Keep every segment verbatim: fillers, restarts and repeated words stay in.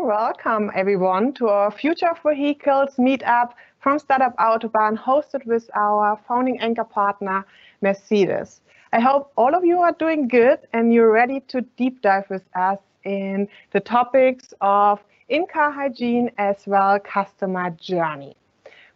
Welcome everyone to our Future of Vehicles meetup from Startup Autobahn, hosted with our founding anchor partner Mercedes. I hope all of you are doing good and you're ready to deep dive with us in the topics of in-car hygiene as well customer journey.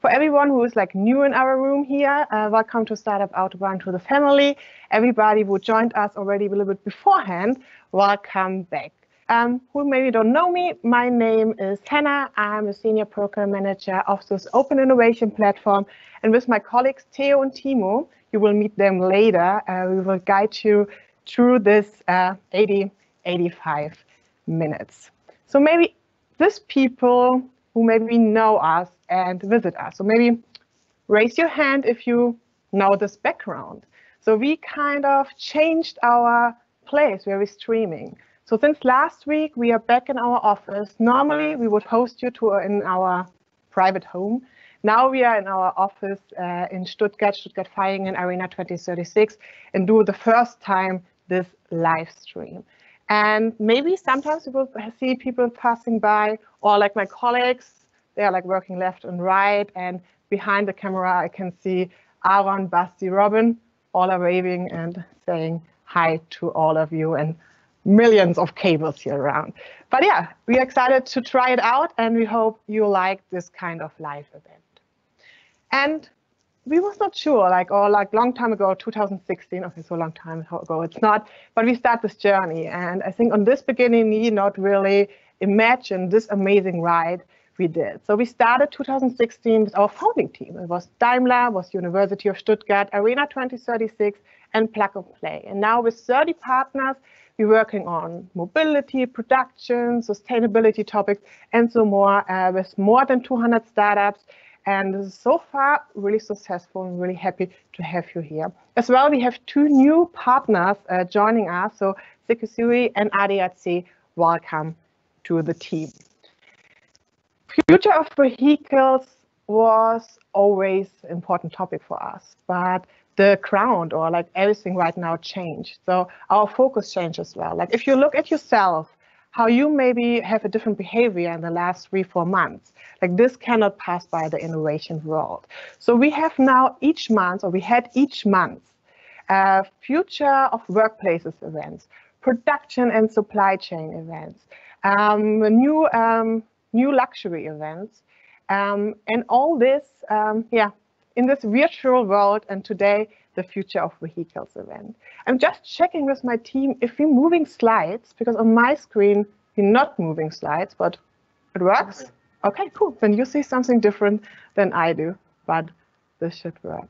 For everyone who is like new in our room here, uh, welcome to Startup Autobahn, to the family. Everybody who joined us already a little bit beforehand, welcome back. Um, who maybe don't know me, my name is Hannah. I'm a senior program manager of this open innovation platform, and with my colleagues Theo and Timo, you will meet them later. Uh, we will guide you through this uh, eighty, eighty-five minutes. So maybe these people who maybe know us and visit us, so maybe raise your hand if you know this background. So we kind of changed our place where we're streaming. So since last week, we are back in our office. Normally, we would host you to in our private home. Now we are in our office uh, in Stuttgart, Stuttgart Feingen, Arena twenty thirty-six, and do the first time this live stream. And maybe sometimes you will see people passing by, or like my colleagues, they are like working left and right. And behind the camera, I can see Aaron, Basti, Robin, all are waving and saying hi to all of you. And millions of cables here around. But yeah, we're excited to try it out and we hope you like this kind of live event. And we was not sure, like, or like long time ago, two thousand sixteen, okay, so long time ago it's not, but we start this journey. And I think on this beginning, we not really imagine this amazing ride we did. So we started two thousand sixteen with our founding team. It was Daimler, it was University of Stuttgart, Arena twenty thirty-six, and Plug and Play. And now with thirty partners, we're working on mobility, production, sustainability topics, and so more uh, with more than two hundred startups. And this is so far really successful and really happy to have you here. As well, we have two new partners uh, joining us. So Sikusuri and Adiatse, welcome to the team. Future of vehicles was always an important topic for us, but the ground or like everything right now changed. So our focus changed as well. Like if you look at yourself, how you maybe have a different behavior in the last three, four months, like this cannot pass by the innovation world. So we have now each month, or we had each month, uh, future of workplaces events, production and supply chain events, um, new, um, new luxury events, um, and all this, um, yeah, in this virtual world, and today, the Future of Vehicles event. I'm just checking with my team if we're moving slides, because on my screen, we're not moving slides, but it works. Okay, cool. Then you see something different than I do, but this should work.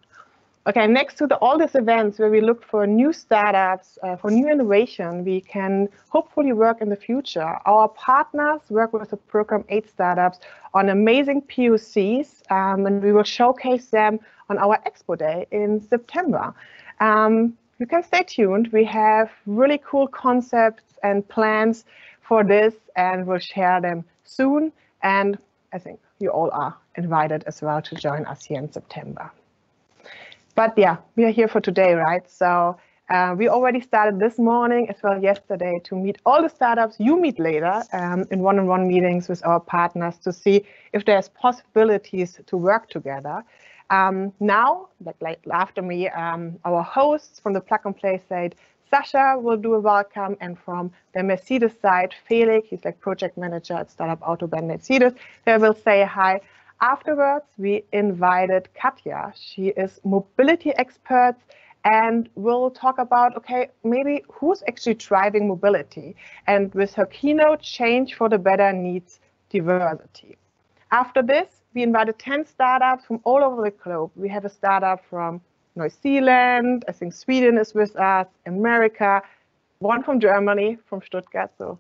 Okay, next to the, all these events where we look for new startups, uh, for new innovation, we can hopefully work in the future. Our partners work with the program eight startups on amazing P O Cs, um, and we will showcase them on our Expo Day in September. Um, you can stay tuned. We have really cool concepts and plans for this, and we'll share them soon. And I think you all are invited as well to join us here in September. But yeah, we are here for today, right? So uh, we already started this morning as well yesterday to meet all the startups you meet later um, in one-on-one meetings with our partners to see if there's possibilities to work together. Um, now, like, like after me, um, our hosts from the Plug and Play side, Sasha will do a welcome, and from the Mercedes side, Felix, he's like project manager at Startup Autobahn Mercedes, they will say hi. Afterwards, we invited Katja. She is mobility expert and will talk about, okay, maybe who's actually driving mobility? And with her keynote, Change for the Better Needs Diversity. After this, we invited ten startups from all over the globe. We have a startup from New Zealand, I think Sweden is with us, America, one from Germany, from Stuttgart, so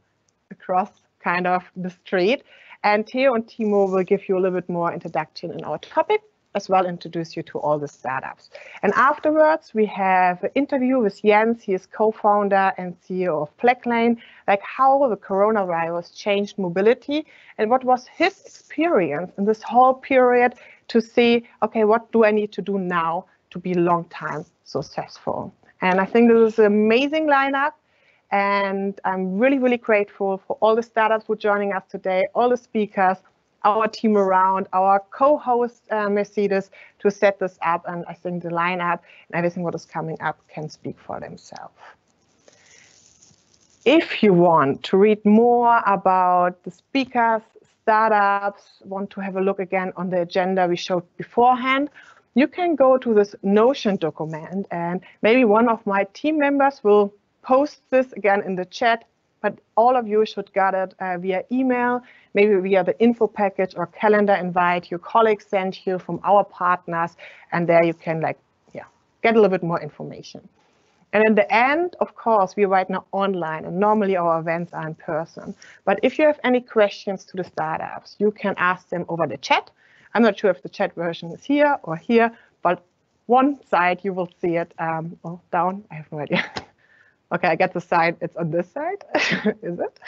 across kind of the street. And Theo and Timo will give you a little bit more introduction in our topic. as well introduce you to all the startups. And afterwards, we have an interview with Jens. He is co-founder and C E O of Blacklane, like how the coronavirus changed mobility and what was his experience in this whole period to see, okay, what do I need to do now to be long time successful? And I think this is an amazing lineup. And I'm really, really grateful for all the startups who are joining us today, all the speakers, our team around, our co-host uh, Mercedes to set this up. And I think the lineup and everything what is coming up can speak for themselves. If you want to read more about the speakers, startups, want to have a look again on the agenda we showed beforehand, you can go to this Notion document and maybe one of my team members will post this again in the chat, but all of you should get it uh, via email, maybe via the info package or calendar invite your colleagues sent you from our partners, and there you can like, yeah, get a little bit more information. And in the end, of course, we're right now online and normally our events are in person, but if you have any questions to the startups, you can ask them over the chat. I'm not sure if the chat version is here or here, but one side you will see it, um, or down, I have no idea. Okay, I get the side, it's on this side, is it?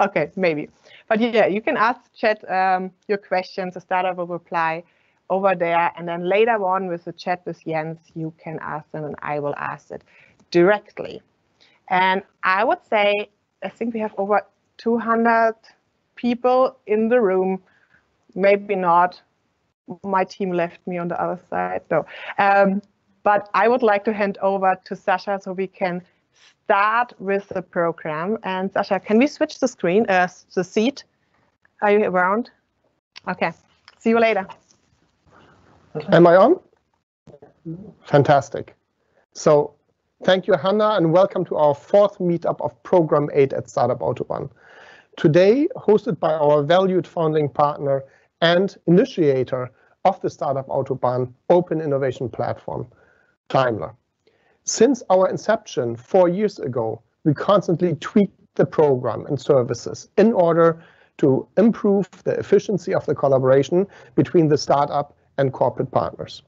Okay, maybe. But yeah, you can ask the chat um, your questions, the startup will reply over there, and then later on with the chat with Jens, you can ask them and I will ask it directly. And I would say, I think we have over two hundred people in the room, maybe not. My team left me on the other side, no. Um, but I would like to hand over to Sasha so we can start with the program. And Sasha, can we switch the screen, uh, the seat? Are you around? Okay, see you later. Am I on? Fantastic. So thank you, Hannah, and welcome to our fourth meetup of Program eight at Startup Autobahn. Today, hosted by our valued founding partner and initiator of the Startup Autobahn Open Innovation Platform, Daimler. Since our inception four years ago, we constantly tweaked the program and services in order to improve the efficiency of the collaboration between the startup and corporate partners.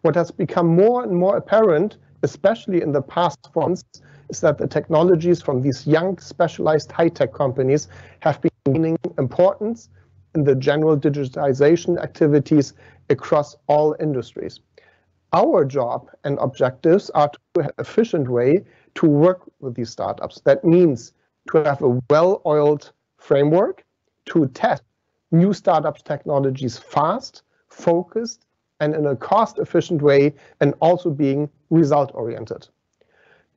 What has become more and more apparent, especially in the past months, is that the technologies from these young, specialized high-tech companies have been gaining importance in the general digitization activities across all industries. Our job and objectives are to have an efficient way to work with these startups. That means to have a well-oiled framework to test new startup technologies fast, focused, and in a cost-efficient way, and also being result-oriented.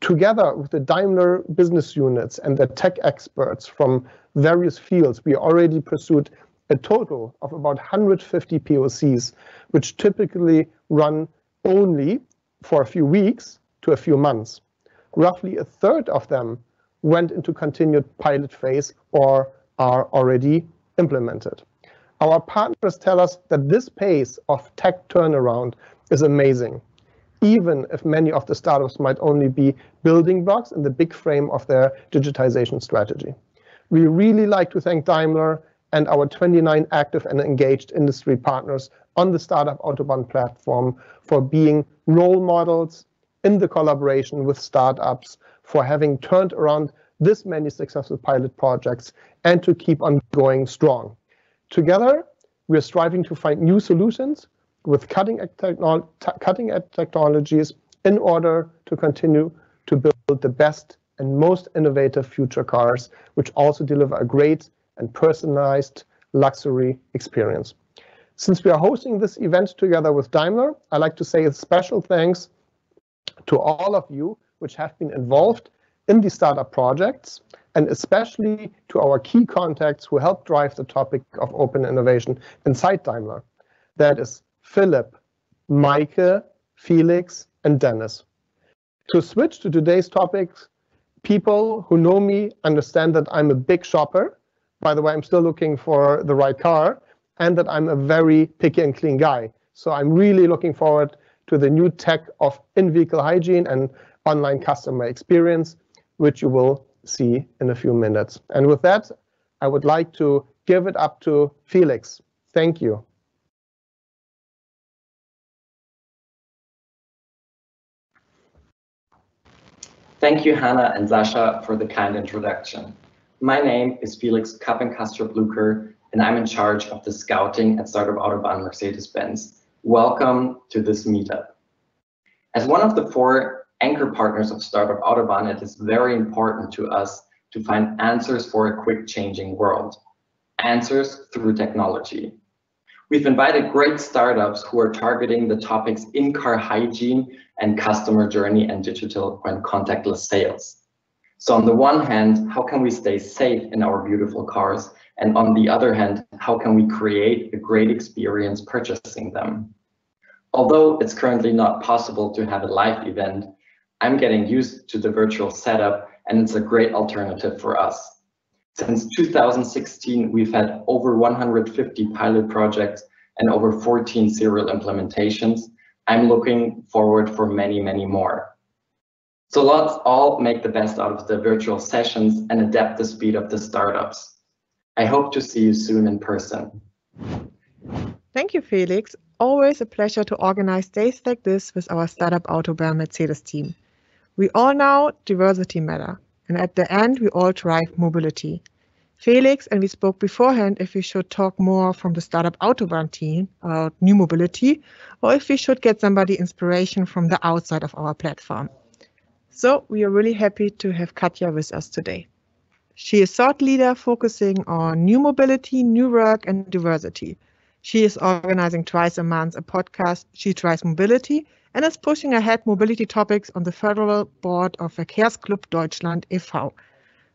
Together with the Daimler business units and the tech experts from various fields, we already pursued a total of about one hundred fifty P O Cs, which typically run only for a few weeks to a few months. Roughly a third of them went into continued pilot phase or are already implemented. Our partners tell us that this pace of tech turnaround is amazing, even if many of the startups might only be building blocks in the big frame of their digitization strategy. We really like to thank Daimler and our twenty-nine active and engaged industry partners on the Startup Autobahn platform for being role models in the collaboration with startups, for having turned around this many successful pilot projects and to keep on going strong. Together, we are striving to find new solutions with cutting-edge technolo- cutting edge technologies in order to continue to build the best and most innovative future cars, which also deliver a great and personalized luxury experience. Since we are hosting this event together with Daimler, I'd like to say a special thanks to all of you which have been involved in the startup projects, and especially to our key contacts who helped drive the topic of open innovation inside Daimler. That is Philip, Maike, Felix, and Dennis. To switch to today's topics, people who know me understand that I'm a big shopper. By the way, I'm still looking for the right car, and that I'm a very picky and clean guy. So I'm really looking forward to the new tech of in-vehicle hygiene and online customer experience, which you will see in a few minutes. And with that, I would like to give it up to Felix. Thank you. Thank you, Hannah and Sasha, for the kind introduction. My name is Felix Kappenkaster Blücher, and I'm in charge of the scouting at Startup Autobahn Mercedes-Benz. Welcome to this meetup. As one of the four anchor partners of Startup Autobahn, it is very important to us to find answers for a quick changing world, answers through technology. We've invited great startups who are targeting the topics in-car hygiene and customer journey and digital and contactless sales. So on the one hand, how can we stay safe in our beautiful cars? And on the other hand, how can we create a great experience purchasing them? Although it's currently not possible to have a live event, I'm getting used to the virtual setup and it's a great alternative for us. Since two thousand sixteen, we've had over one hundred fifty pilot projects and over fourteen serial implementations. I'm looking forward for many, many more. So let's all make the best out of the virtual sessions and adapt the speed of the startups. I hope to see you soon in person. Thank you, Felix. Always a pleasure to organize days like this with our Startup Autobahn Mercedes team. We all know diversity matters. And at the end, we all drive mobility. Felix and we spoke beforehand if we should talk more from the Startup Autobahn team about new mobility, or if we should get somebody inspiration from the outside of our platform. So we are really happy to have Katja with us today. She is thought leader focusing on new mobility, new work and diversity. She is organizing twice a month a podcast, She Tries Mobility, and is pushing ahead mobility topics on the federal board of Verkehrsclub Deutschland e V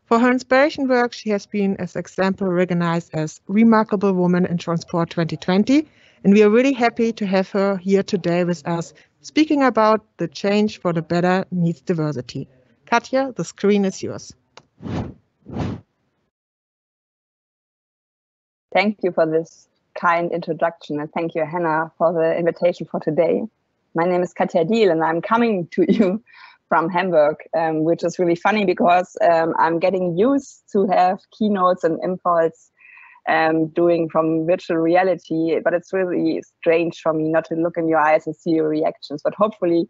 For her inspiration work, she has been, as example, recognized as Remarkable Woman in Transport twenty twenty. And we are really happy to have her here today with us, speaking about the change for the better needs diversity. Katja, the screen is yours. Thank you for this kind introduction, and thank you, Hannah, for the invitation for today. My name is Katja Diehl and I'm coming to you from Hamburg, um, which is really funny because um, I'm getting used to have keynotes and impulse um, doing from virtual reality, but it's really strange for me not to look in your eyes and see your reactions. But hopefully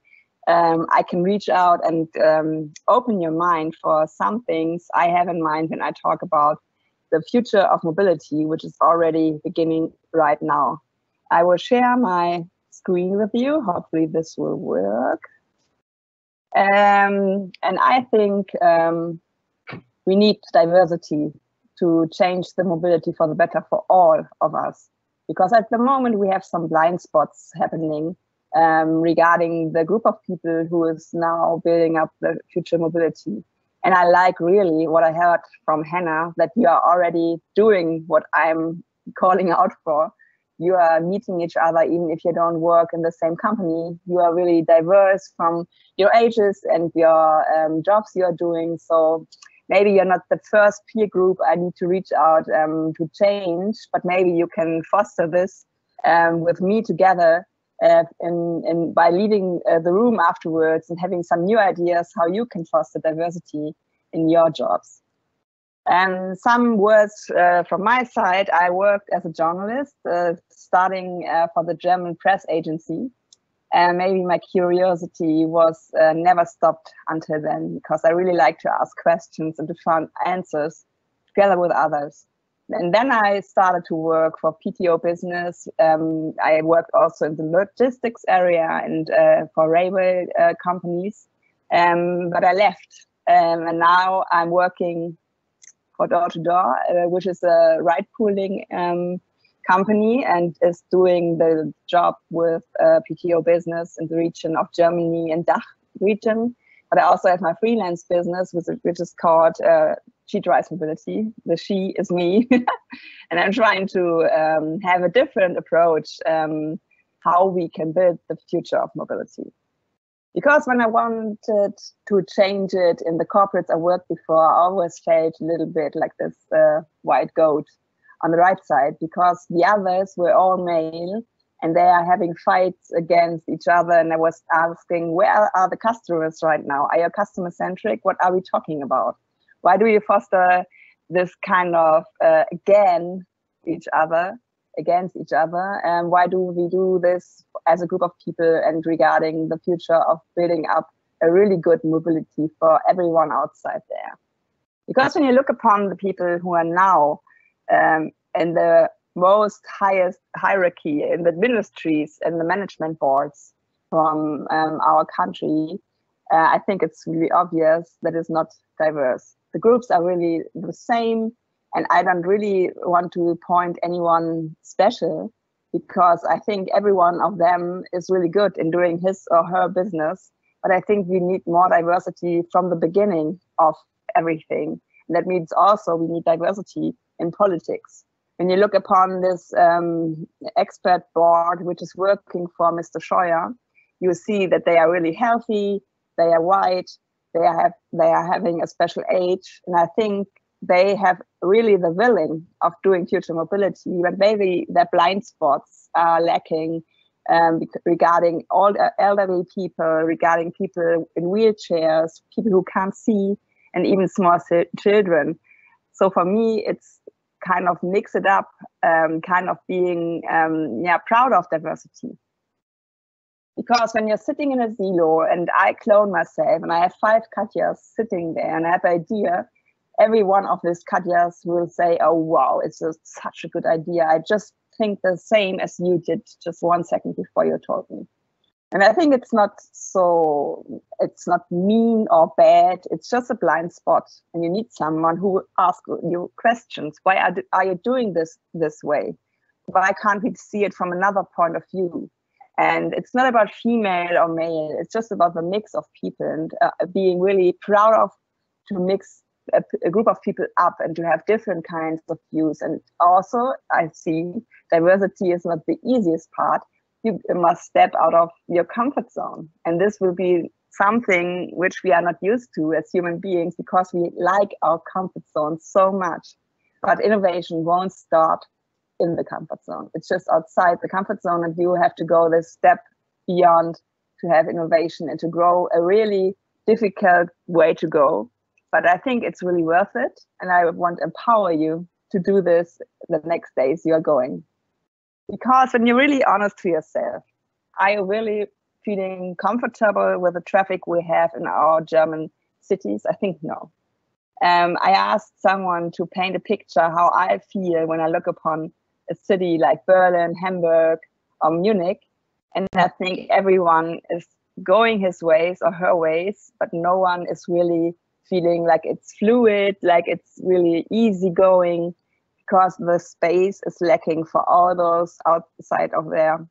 um, I can reach out and um, open your mind for some things I have in mind when I talk about the future of mobility, which is already beginning right now. I will share my screen with you. Hopefully this will work. Um, and I think um, we need diversity to change the mobility for the better for all of us. Because at the moment we have some blind spots happening um, regarding the group of people who is now building up the future mobility. And I like really what I heard from Hannah, that you are already doing what I'm calling out for. You are meeting each other, even if you don't work in the same company. You are really diverse from your ages and your um, jobs you are doing. So maybe you're not the first peer group I need to reach out um, to change, but maybe you can foster this um, with me together uh, in, in, by leaving uh, the room afterwards and having some new ideas how you can foster diversity in your jobs. And some words uh, from my side. I worked as a journalist, uh, starting uh, for the German press agency. And uh, maybe my curiosity was uh, never stopped until then, because I really like to ask questions and to find answers together with others. And then I started to work for P T O business. Um, I worked also in the logistics area and uh, for railway uh, companies, um, but I left. Um, and now I'm working for Door to Door, uh, which is a ride pooling um, company and is doing the job with uh, P T O business in the region of Germany and D A C H region. But I also have my freelance business, which is called uh, She Drives Mobility. The she is me. And I'm trying to um, have a different approach um, how we can build the future of mobility. Because when I wanted to change it in the corporates I worked before, I always felt a little bit like this uh, white goat on the right side, because the others were all male and they are having fights against each other. And I was asking, where are the customers right now? Are you customer centric? What are we talking about? Why do you foster this kind of uh, again each other? against each other, and why do we do this as a group of people and regarding the future of building up a really good mobility for everyone outside there. Because when you look upon the people who are now um, in the most highest hierarchy in the ministries and the management boards from um, our country, uh, I think it's really obvious that it's not diverse. The groups are really the same, and I don't really want to point anyone special, because I think every one of them is really good in doing his or her business. But I think we need more diversity from the beginning of everything. And that means also we need diversity in politics. When you look upon this um, expert board, which is working for Mister Scheuer, you see that they are really healthy, they are white, they are, have, they are having a special age. And I think they have really the willing of doing future mobility, but maybe their blind spots are lacking um, regarding all the elderly people, regarding people in wheelchairs, people who can't see, and even small children. So for me, it's kind of mix it up, um, kind of being um, yeah, proud of diversity. Because when you're sitting in a silo, and I clone myself, and I have five Katjas sitting there, and I have an idea, every one of these Katjas will say, oh, wow, it's just such a good idea. I just think the same as you did just one second before you told me. And I think it's not so, it's not mean or bad. It's just a blind spot. And you need someone who will ask you questions. Why are, do, are you doing this this way? Why can't we see it from another point of view? And it's not about female or male. It's just about the mix of people and uh, being really proud of to mix a, a group of people up and to have different kinds of views. And also, I see diversity is not the easiest part. You must step out of your comfort zone. And this will be something which we are not used to as human beings, because we like our comfort zone so much. But innovation won't start in the comfort zone. It's just outside the comfort zone, and you have to go this step beyond to have innovation and to grow, a really difficult way to go. But I think it's really worth it. And I want to empower you to do this the next days you are going. Because when you're really honest to yourself, are you really feeling comfortable with the traffic we have in our German cities? I think no. Um, I asked someone to paint a picture how I feel when I look upon a city like Berlin, Hamburg, or Munich. And I think everyone is going his ways or her ways, but no one is really feeling like it's fluid, like it's really easygoing. Because the space is lacking for all those outside of there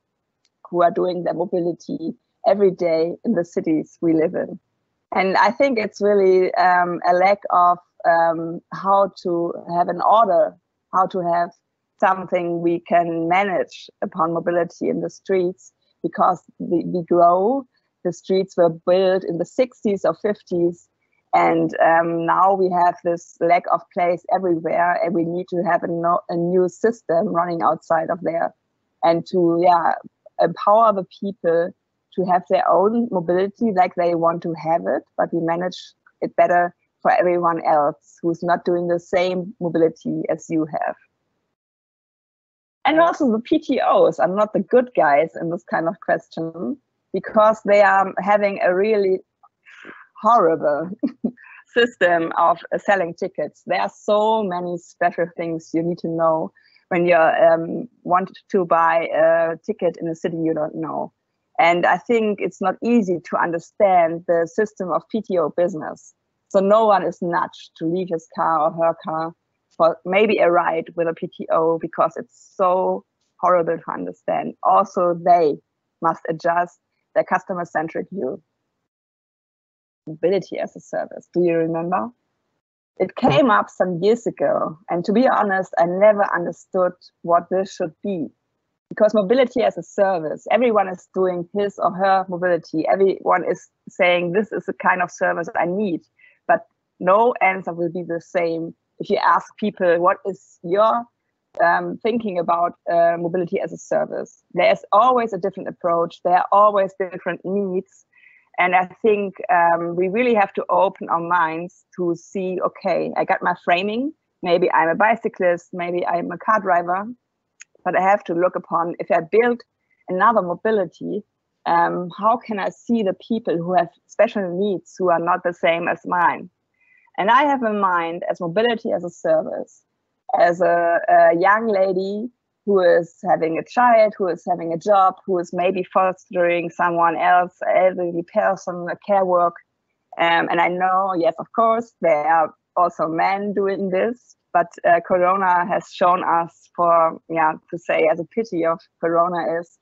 who are doing their mobility every day in the cities we live in. And I think it's really um, a lack of um, how to have an order, how to have something we can manage upon mobility in the streets, because we, we grow. The streets were built in the sixties or fifties. And um, now we have this lack of place everywhere, and we need to have a, no, a new system running outside of there, and to yeah, empower the people to have their own mobility like they want to have it, but we manage it better for everyone else who's not doing the same mobility as you have. And also the P T Os are not the good guys in this kind of question, because they are having a really horrible system of uh, selling tickets. There are so many special things you need to know when you um, want to buy a ticket in a city you don't know. And I think it's not easy to understand the system of P T O business. So no one is nudged to leave his car or her car for maybe a ride with a P T O, because it's so horrible to understand. Also, they must adjust their customer-centric view. Mobility as a service. Do you remember? It came up some years ago, and to be honest, I never understood what this should be. Because mobility as a service, everyone is doing his or her mobility. Everyone is saying this is the kind of service I need, but no answer will be the same if you ask people what is your um, thinking about uh, mobility as a service. There's always a different approach. There are always different needs. And I think um, we really have to open our minds to see, okay, I got my framing. Maybe I'm a bicyclist, maybe I'm a car driver, but I have to look upon if I build another mobility, um, how can I see the people who have special needs who are not the same as mine? And I have in mind as mobility as a service, as a, a young lady who is having a child, who is having a job, who is maybe fostering someone else, elderly person, a care work. Um, and I know, yes, of course, there are also men doing this, but uh, Corona has shown us for, yeah, to say as a pity of Corona is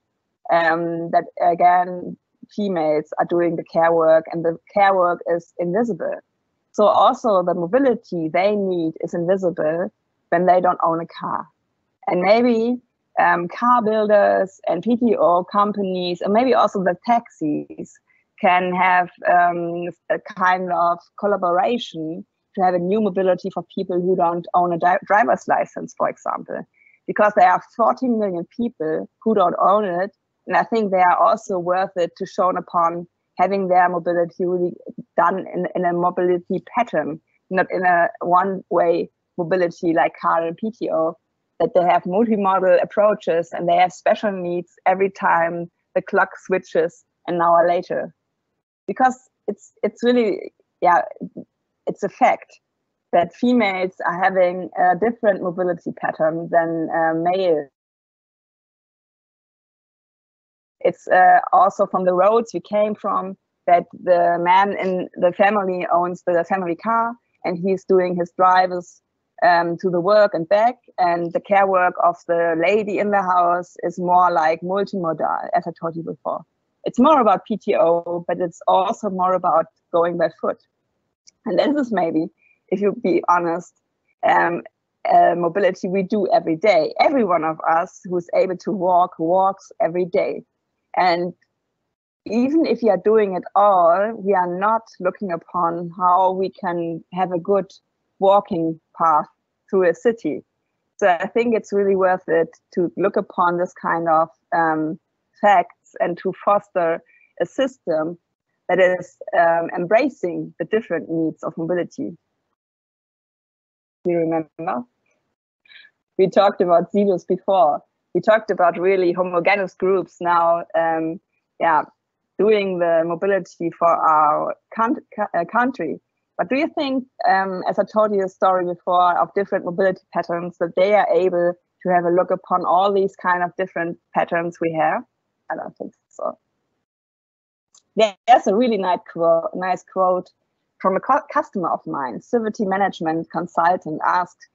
um, that, again, females are doing the care work and the care work is invisible. So also the mobility they need is invisible when they don't own a car. And maybe um, car builders and P T O companies, and maybe also the taxis, can have um, a kind of collaboration to have a new mobility for people who don't own a di driver's license, for example. Because there are fourteen million people who don't own it, and I think they are also worth it to shown upon having their mobility really done in, in a mobility pattern, not in a one-way mobility like car and P T O, that they have multimodal approaches and they have special needs every time the clock switches an hour later. Because it's it's really, yeah, it's a fact that females are having a different mobility pattern than uh, male. It's uh, also from the roads we came from that the man in the family owns the family car and he's doing his drives um, to the work and back, and the care work of the lady in the house is more like multimodal, as I told you before. It's more about P T O, but it's also more about going by foot. And this is maybe, if you be honest, um, uh, mobility we do every day. Every one of us who's able to walk, walks every day. And even if you are doing it all, we are not looking upon how we can have a good walking path through a city. So I think it's really worth it to look upon this kind of um, fact and to foster a system that is um, embracing the different needs of mobility. You remember? We talked about silos before. We talked about really homogeneous groups now, um, yeah, doing the mobility for our country. But do you think, um, as I told you a story before of different mobility patterns, that they are able to have a look upon all these kind of different patterns we have? I don't think so. There's a really nice quote, nice quote from a customer of mine, civility management consultant, asked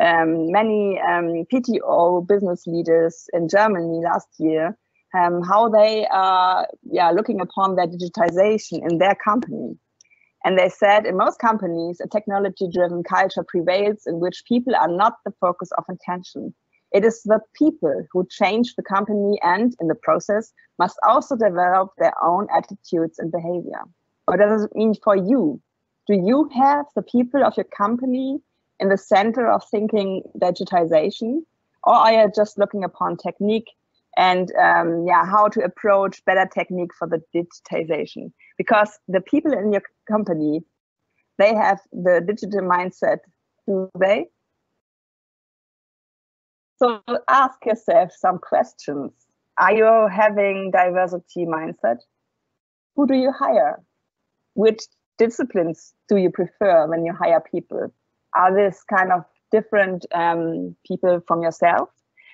um, many um, P T O business leaders in Germany last year um, how they are yeah, looking upon their digitization in their company. And they said, in most companies, a technology-driven culture prevails in which people are not the focus of attention. It is the people who change the company and, in the process, must also develop their own attitudes and behavior. What does it mean for you? Do you have the people of your company in the center of thinking digitization? Or are you just looking upon technique and um, yeah, how to approach better technique for the digitization? Because the people in your company, they have the digital mindset, do they? So ask yourself some questions. Are you having diversity mindset? Who do you hire? Which disciplines do you prefer when you hire people? Are these kind of different um, people from yourself?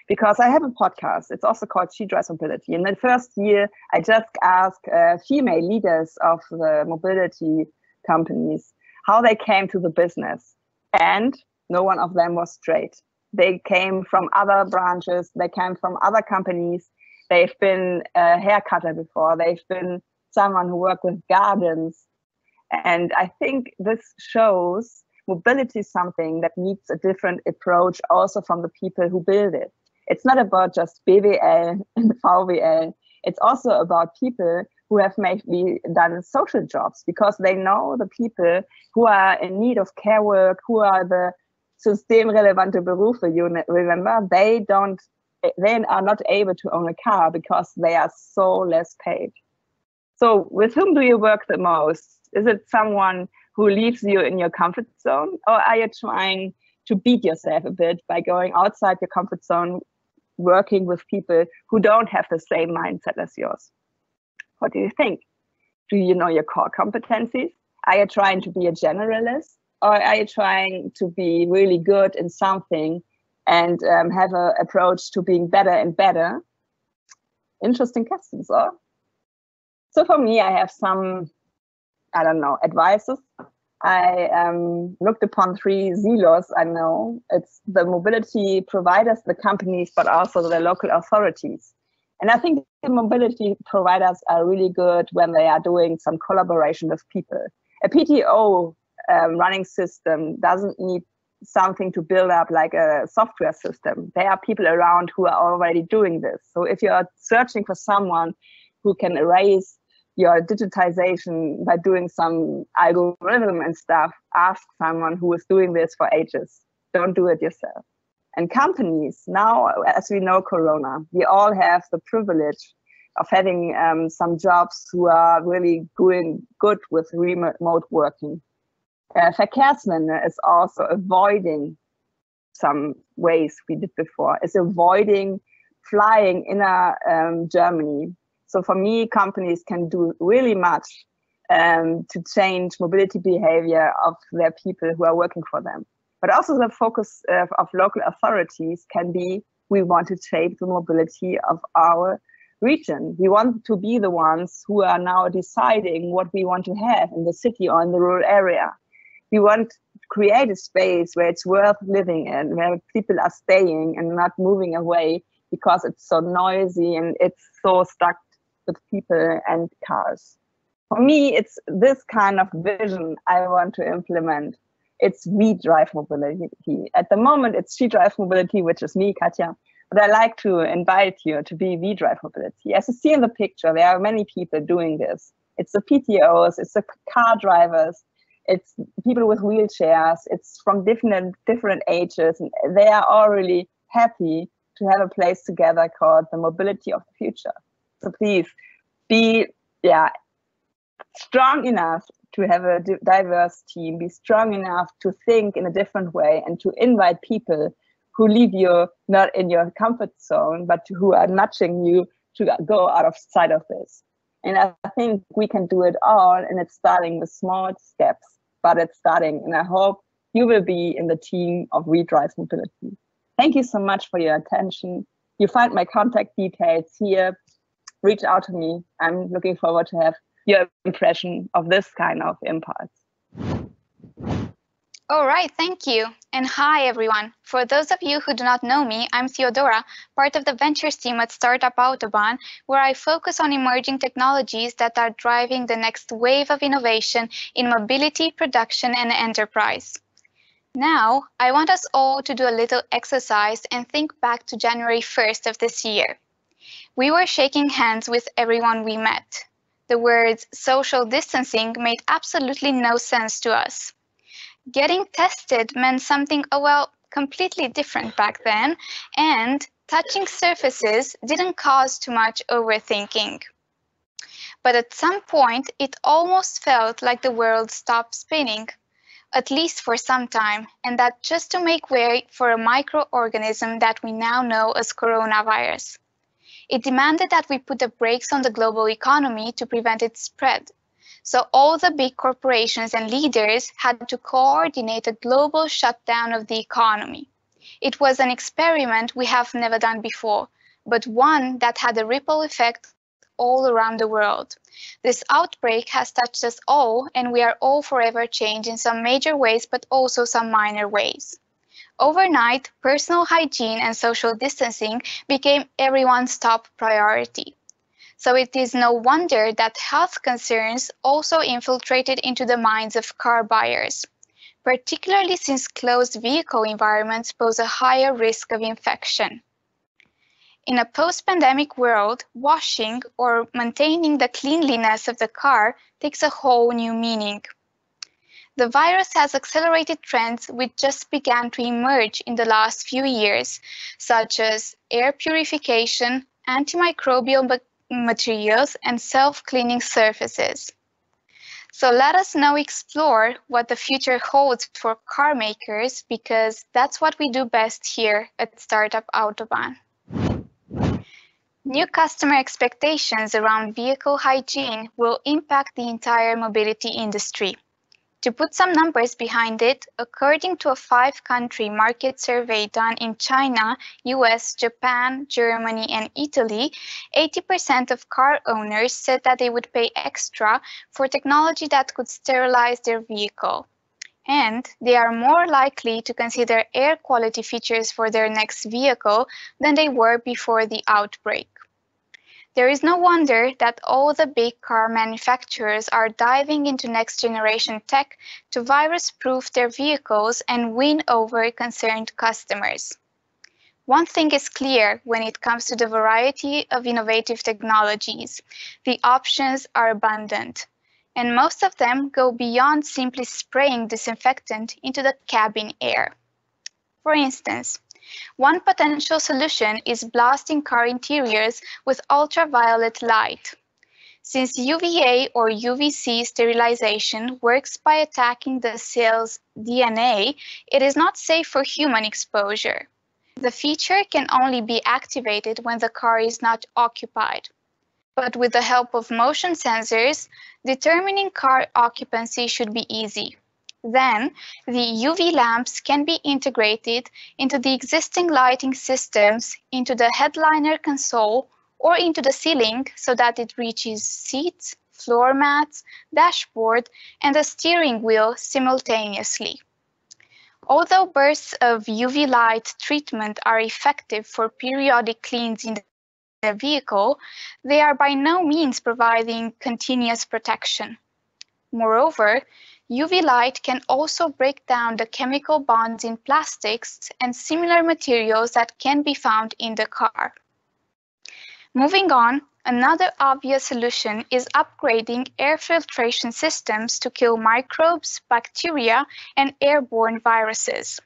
Because I have a podcast, it's also called She Drives Mobility. In the first year, I just asked uh, female leaders of the mobility companies how they came to the business. And no one of them was straight. They came from other branches, they came from other companies, they've been a hair cutter before, they've been someone who worked with gardens. And I think this shows mobility is something that needs a different approach also from the people who build it. It's not about just B W L and V W L, it's also about people who have maybe done social jobs because they know the people who are in need of care work, who are the system-relevant Berufe, you remember, they don't, they are not able to own a car because they are so less paid. So with whom do you work the most? Is it someone who leaves you in your comfort zone? Or are you trying to beat yourself a bit by going outside your comfort zone, working with people who don't have the same mindset as yours? What do you think? Do you know your core competencies? Are you trying to be a generalist, or are you trying to be really good in something and um, have an approach to being better and better? Interesting questions, huh? So for me, I have some, I don't know, advices. I um, looked upon three silos, I know. It's the mobility providers, the companies, but also the local authorities. And I think the mobility providers are really good when they are doing some collaboration with people. A P T O um, running system doesn't need something to build up like a software system. There are people around who are already doing this. So if you are searching for someone who can erase your digitization by doing some algorithm and stuff, ask someone who is doing this for ages. Don't do it yourself. And companies, now, as we know, Corona, we all have the privilege of having um, some jobs who are really doing good with remote working. Uh, Verkehrsmänner is also avoiding some ways we did before. It's avoiding flying in a, um, Germany. So for me, companies can do really much um, to change mobility behavior of their people who are working for them. But also the focus uh, of local authorities can be, we want to shape the mobility of our region. We want to be the ones who are now deciding what we want to have in the city or in the rural area. We want to create a space where it's worth living in, where people are staying and not moving away because it's so noisy and it's so stuck with people and cars. For me, it's this kind of vision I want to implement. It's We Drive Mobility. At the moment, it's She Drives Mobility, which is me, Katja. But I like to invite you to be We Drive Mobility. As you see in the picture, there are many people doing this. It's the P T Os, it's the car drivers, it's people with wheelchairs, it's from different, different ages. And they are all really happy to have a place together called the Mobility of the Future. So please be yeah, strong enough to have a diverse team, be strong enough to think in a different way and to invite people who leave you not in your comfort zone, but who are nudging you to go out of sight of this. And I think we can do it all, and it's starting with small steps, but it's starting. And I hope you will be in the team of We Drive Mobility. Thank you so much for your attention. You find my contact details here. Reach out to me. I'm looking forward to have your impression of this kind of impulse. All right, thank you. And hi, everyone. For those of you who do not know me, I'm Theodora, part of the Ventures team at Startup Autobahn, where I focus on emerging technologies that are driving the next wave of innovation in mobility, production, and enterprise. Now, I want us all to do a little exercise and think back to January first of this year. We were shaking hands with everyone we met. The words social distancing made absolutely no sense to us. Getting tested meant something, oh well, completely different back then, and touching surfaces didn't cause too much overthinking. But at some point, it almost felt like the world stopped spinning, at least for some time, and that just to make way for a microorganism that we now know as coronavirus. It demanded that we put the brakes on the global economy to prevent its spread. So all the big corporations and leaders had to coordinate a global shutdown of the economy. It was an experiment we have never done before, but one that had a ripple effect all around the world. This outbreak has touched us all, and we are all forever changed in some major ways, but also some minor ways. Overnight, personal hygiene and social distancing became everyone's top priority. So it is no wonder that health concerns also infiltrated into the minds of car buyers, particularly since closed vehicle environments pose a higher risk of infection. In a post-pandemic world, washing or maintaining the cleanliness of the car takes a whole new meaning. The virus has accelerated trends which just began to emerge in the last few years, such as air purification, antimicrobial materials, and self-cleaning surfaces. So let us now explore what the future holds for car makers, because that's what we do best here at Startup Autobahn. New customer expectations around vehicle hygiene will impact the entire mobility industry. To put some numbers behind it, according to a five-country market survey done in China, U S, Japan, Germany, and Italy, eighty percent of car owners said that they would pay extra for technology that could sterilize their vehicle. And they are more likely to consider air quality features for their next vehicle than they were before the outbreak. There is no wonder that all the big car manufacturers are diving into next-generation tech to virus-proof their vehicles and win over concerned customers. One thing is clear when it comes to the variety of innovative technologies. The options are abundant. And most of them go beyond simply spraying disinfectant into the cabin air. For instance, one potential solution is blasting car interiors with ultraviolet light. Since U V A or U V C sterilization works by attacking the cell's D N A, it is not safe for human exposure. The feature can only be activated when the car is not occupied. But with the help of motion sensors, determining car occupancy should be easy. Then, the U V lamps can be integrated into the existing lighting systems, into the headliner console, or into the ceiling so that it reaches seats, floor mats, dashboard, and the steering wheel simultaneously. Although bursts of U V light treatment are effective for periodic cleans in the their vehicle, they are by no means providing continuous protection. Moreover, U V light can also break down the chemical bonds in plastics and similar materials that can be found in the car. Moving on, another obvious solution is upgrading air filtration systems to kill microbes, bacteria, and airborne viruses.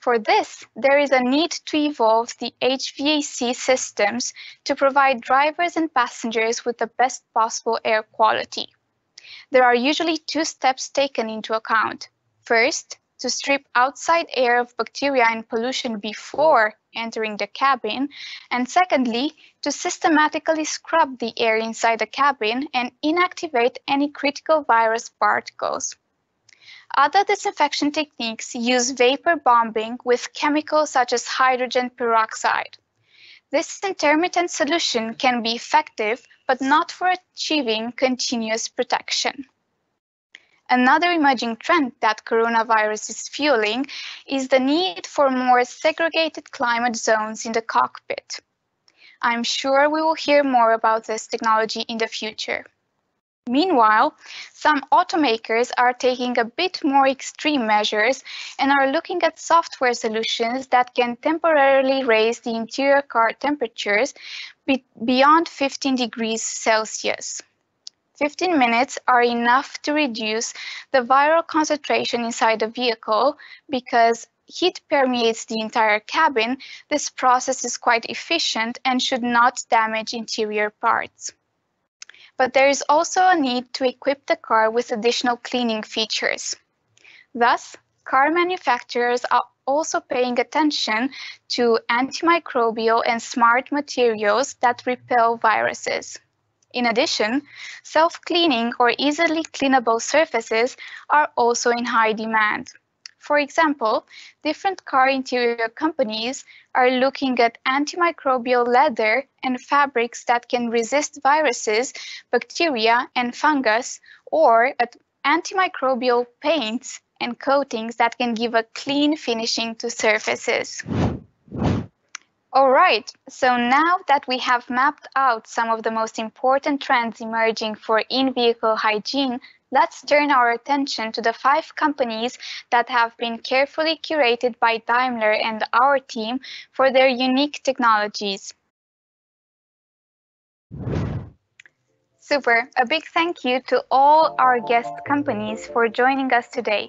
For this, there is a need to evolve the H V A C systems to provide drivers and passengers with the best possible air quality. There are usually two steps taken into account. First, to strip outside air of bacteria and pollution before entering the cabin, and secondly, to systematically scrub the air inside the cabin and inactivate any critical virus particles. Other disinfection techniques use vapor bombing with chemicals such as hydrogen peroxide. This intermittent solution can be effective, but not for achieving continuous protection. Another emerging trend that coronavirus is fueling is the need for more segregated climate zones in the cockpit. I'm sure we will hear more about this technology in the future. Meanwhile, some automakers are taking a bit more extreme measures and are looking at software solutions that can temporarily raise the interior car temperatures be beyond fifteen degrees Celsius. fifteen minutes are enough to reduce the viral concentration inside the vehicle because heat permeates the entire cabin. This process is quite efficient and should not damage interior parts. But there is also a need to equip the car with additional cleaning features. Thus, car manufacturers are also paying attention to antimicrobial and smart materials that repel viruses. In addition, self-cleaning or easily cleanable surfaces are also in high demand. For example, different car interior companies are looking at antimicrobial leather and fabrics that can resist viruses, bacteria, and fungus, or at antimicrobial paints and coatings that can give a clean finishing to surfaces. All right, so now that we have mapped out some of the most important trends emerging for in-vehicle hygiene, let's turn our attention to the five companies that have been carefully curated by Daimler and our team for their unique technologies. Super, a big thank you to all our guest companies for joining us today.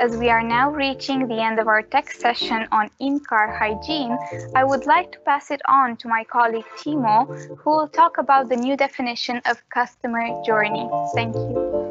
As we are now reaching the end of our tech session on in-car hygiene, I would like to pass it on to my colleague Timo, who will talk about the new definition of customer journey. Thank you.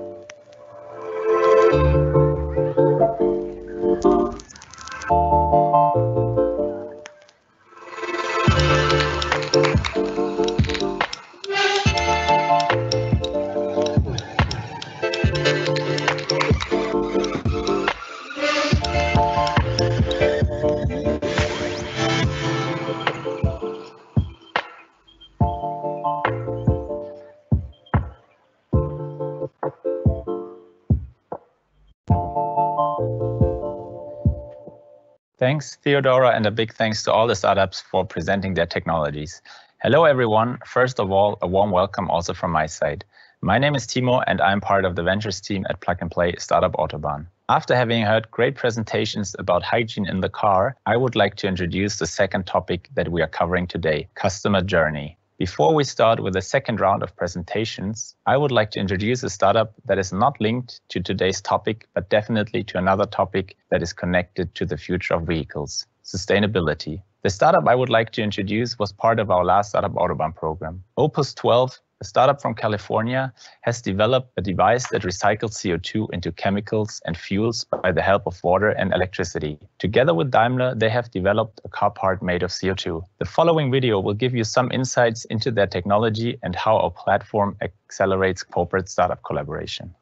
Thanks, Theodora, and a big thanks to all the startups for presenting their technologies. Hello, everyone. First of all, a warm welcome also from my side. My name is Timo, and I'm part of the Ventures team at Plug and Play Startup Autobahn. After having heard great presentations about hygiene in the car, I would like to introduce the second topic that we are covering today, customer journey. Before we start with the second round of presentations, I would like to introduce a startup that is not linked to today's topic, but definitely to another topic that is connected to the future of vehicles, sustainability. The startup I would like to introduce was part of our last Startup Autobahn program. Opus twelve, a startup from California, has developed a device that recycles C O two into chemicals and fuels by the help of water and electricity. Together with Daimler, they have developed a car part made of C O two. The following video will give you some insights into their technology and how our platform accelerates corporate startup collaboration.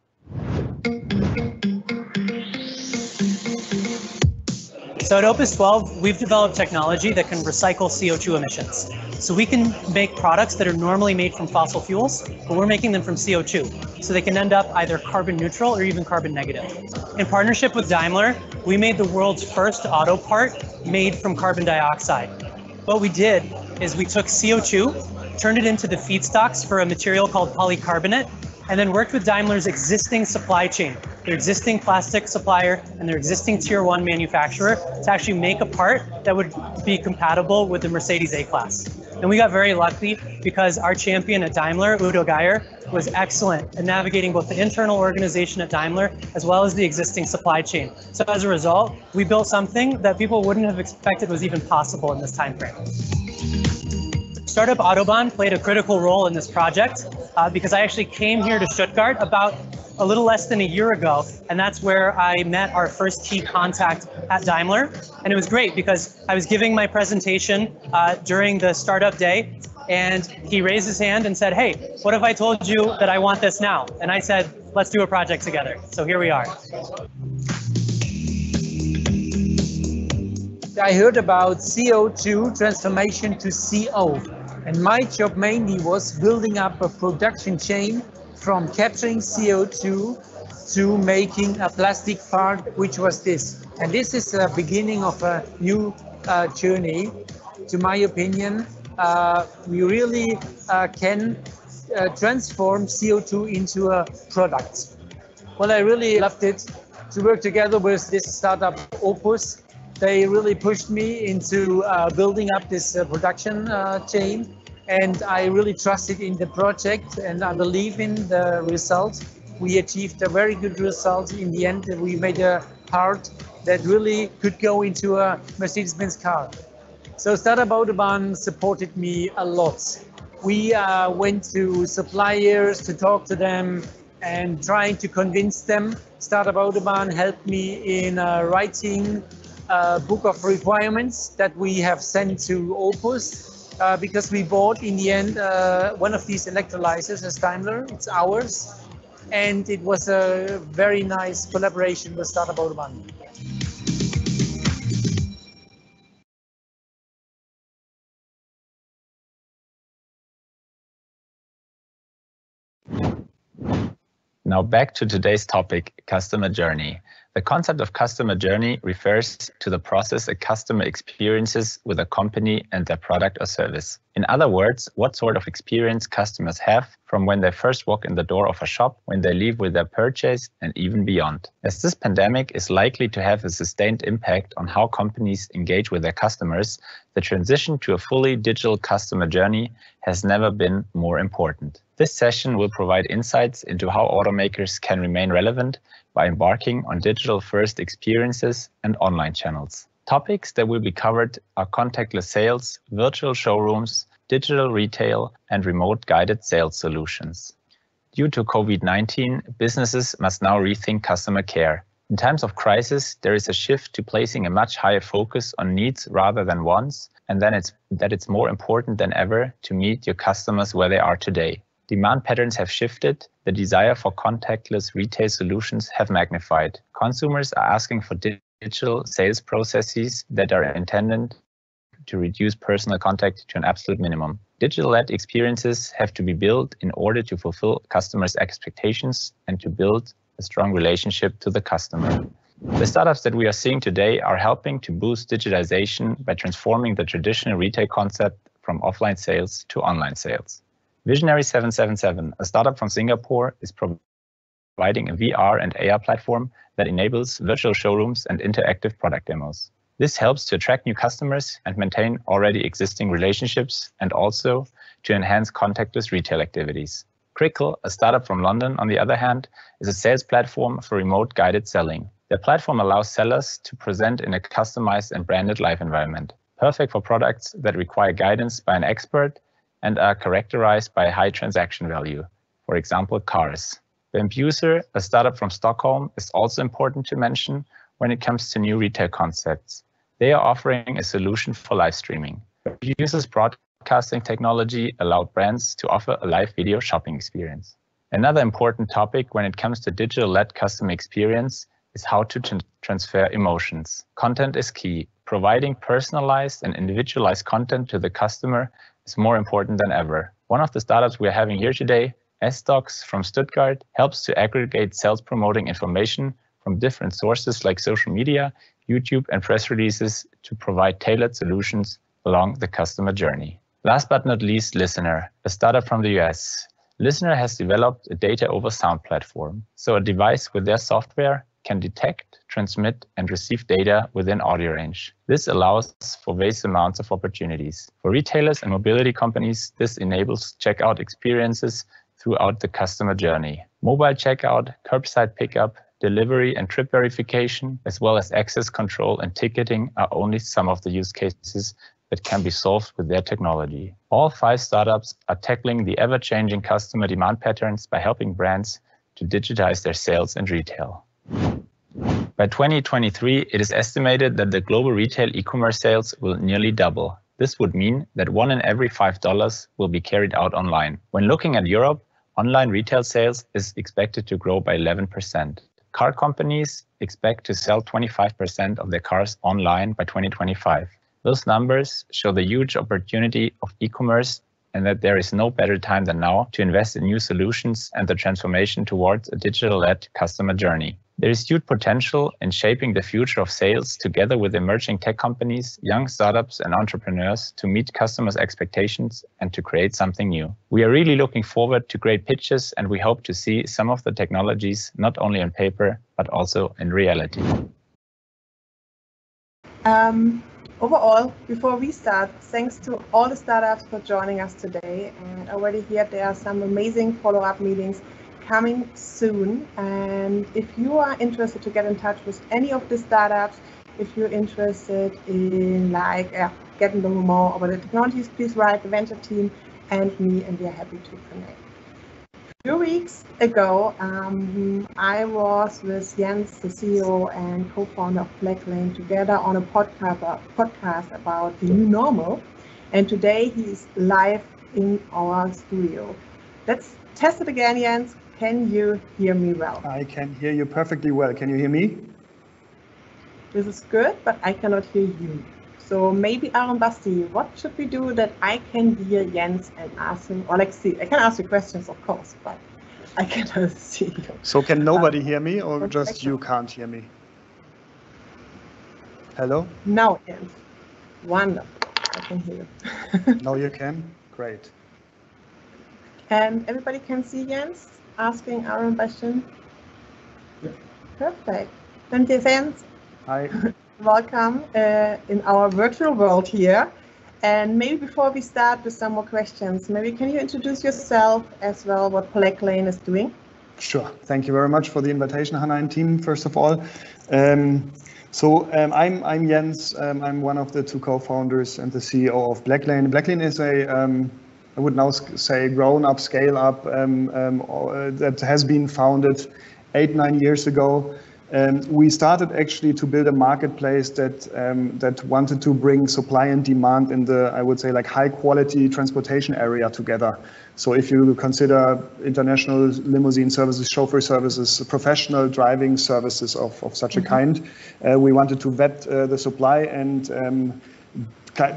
So at Opus twelve, we've developed technology that can recycle C O two emissions. So we can make products that are normally made from fossil fuels, but we're making them from C O two. So they can end up either carbon neutral or even carbon negative. In partnership with Daimler, we made the world's first auto part made from carbon dioxide. What we did is we took C O two, turned it into the feedstocks for a material called polycarbonate, and then worked with Daimler's existing supply chain, their existing plastic supplier and their existing tier one manufacturer, to actually make a part that would be compatible with the Mercedes A-Class. And we got very lucky because our champion at Daimler, Udo Geyer, was excellent at navigating both the internal organization at Daimler as well as the existing supply chain. So as a result, we built something that people wouldn't have expected was even possible in this time frame. Startup Autobahn played a critical role in this project uh, because I actually came here to Stuttgart about a little less than a year ago, and that's where I met our first key contact at Daimler. And it was great because I was giving my presentation uh, during the startup day, and he raised his hand and said, "Hey, what if I told you that I want this now?" And I said, "Let's do a project together." So here we are. I heard about C O two transformation to C O, and my job mainly was building up a production chain from capturing C O two to making a plastic part, which was this. And this is the beginning of a new uh, journey. To my opinion, uh, we really uh, can uh, transform C O two into a product. Well, I really loved it to work together with this startup Opus. They really pushed me into uh, building up this uh, production uh, chain. And I really trusted in the project, and I believe in the result. We achieved a very good result in the end. We made a part that really could go into a Mercedes-Benz car. So Startup Autobahn supported me a lot. We uh, went to suppliers to talk to them and trying to convince them. Startup Autobahn helped me in uh, writing a book of requirements that we have sent to Opus. Uh, because we bought in the end uh, one of these electrolyzers as Daimler, it's ours, and it was a very nice collaboration with Startup Autobahn. Now back to today's topic, customer journey. The concept of customer journey refers to the process a customer experiences with a company and their product or service. In other words, what sort of experience customers have from when they first walk in the door of a shop, when they leave with their purchase, and even beyond. As this pandemic is likely to have a sustained impact on how companies engage with their customers, the transition to a fully digital customer journey has never been more important. This session will provide insights into how automakers can remain relevant by embarking on digital-first experiences and online channels. Topics that will be covered are contactless sales, virtual showrooms, digital retail, and remote guided sales solutions. Due to COVID nineteen, businesses must now rethink customer care. In times of crisis, there is a shift to placing a much higher focus on needs rather than wants, and then it's, that it's more important than ever to meet your customers where they are today. Demand patterns have shifted, the desire for contactless retail solutions have magnified. Consumers are asking for digital sales processes that are intended to reduce personal contact to an absolute minimum. Digital-led experiences have to be built in order to fulfill customers' expectations and to build a strong relationship to the customer. The startups that we are seeing today are helping to boost digitization by transforming the traditional retail concept from offline sales to online sales. Visionary seven seven seven, a startup from Singapore, is providing a V R and A R platform that enables virtual showrooms and interactive product demos. This helps to attract new customers and maintain already existing relationships, and also to enhance contactless retail activities. Crickle, a startup from London, on the other hand, is a sales platform for remote guided selling. Their platform allows sellers to present in a customized and branded live environment, perfect for products that require guidance by an expert and are characterized by high transaction value, for example, cars. The Impuser, a startup from Stockholm, is also important to mention when it comes to new retail concepts. They are offering a solution for live streaming. The Impuser's broadcasting technology allowed brands to offer a live video shopping experience. Another important topic when it comes to digital-led customer experience is how to tr- transfer emotions. Content is key. Providing personalized and individualized content to the customer is more important than ever. One of the startups we are having here today, S-Docs from Stuttgart, helps to aggregate sales-promoting information from different sources like social media, YouTube, and press releases to provide tailored solutions along the customer journey. Last but not least, Listener, a startup from the U S. Listener has developed a data over sound platform, so a device with their software can detect, transmit, and receive data within audio range. This allows for vast amounts of opportunities. For retailers and mobility companies, this enables checkout experiences throughout the customer journey. Mobile checkout, curbside pickup, delivery and trip verification, as well as access control and ticketing are only some of the use cases that can be solved with their technology. All five startups are tackling the ever-changing customer demand patterns by helping brands to digitize their sales and retail. By twenty twenty-three, it is estimated that the global retail e-commerce sales will nearly double. This would mean that one in every five dollars will be carried out online. When looking at Europe, online retail sales is expected to grow by eleven percent. Car companies expect to sell twenty-five percent of their cars online by twenty twenty-five. Those numbers show the huge opportunity of e-commerce and that there is no better time than now to invest in new solutions and the transformation towards a digital-led customer journey. There is huge potential in shaping the future of sales together with emerging tech companies, young startups and entrepreneurs to meet customers' expectations and to create something new. We are really looking forward to great pitches and we hope to see some of the technologies not only on paper, but also in reality. Um, overall, before we start, thanks to all the startups for joining us today. And already here there are some amazing follow-up meetings coming soon, and if you are interested to get in touch with any of the startups, if you're interested in like uh, getting to know more about the technologies, please write the venture team and me, and we are happy to connect. A few weeks ago, um, I was with Jens, the C E O and co-founder of Blacklane, together on a podcast, uh, podcast about the new normal, and today he is live in our studio. Let's test it again, Jens. Can you hear me well? I can hear you perfectly well. Can you hear me? This is good, but I cannot hear you. So maybe Aaron, Basti, what should we do that I can hear Jens and ask him, or like see, I can ask you questions, of course, but I cannot see you. So can nobody um, hear me or just you can't hear me? Hello? Now, Jens. Wonderful. I can hear you. Now you can? Great. And everybody can see Jens? Asking our own question. Yeah. Perfect. Thank you, Jens. Hi. Welcome uh, in our virtual world here. And maybe before we start with some more questions, maybe can you introduce yourself as well, what Blacklane is doing? Sure. Thank you very much for the invitation, Hannah and team, first of all. Um, so um, I'm, I'm Jens. Um, I'm one of the two co-founders and the C E O of Blacklane. Blacklane is a um, I would now say grown-up, scale-up, um, um, uh, that has been founded eight, nine years ago. Um, we started actually to build a marketplace that um, that wanted to bring supply and demand in the, I would say, like high-quality transportation area together. So if you consider international limousine services, chauffeur services, professional driving services of, of such mm-hmm. a kind, uh, we wanted to vet uh, the supply and um,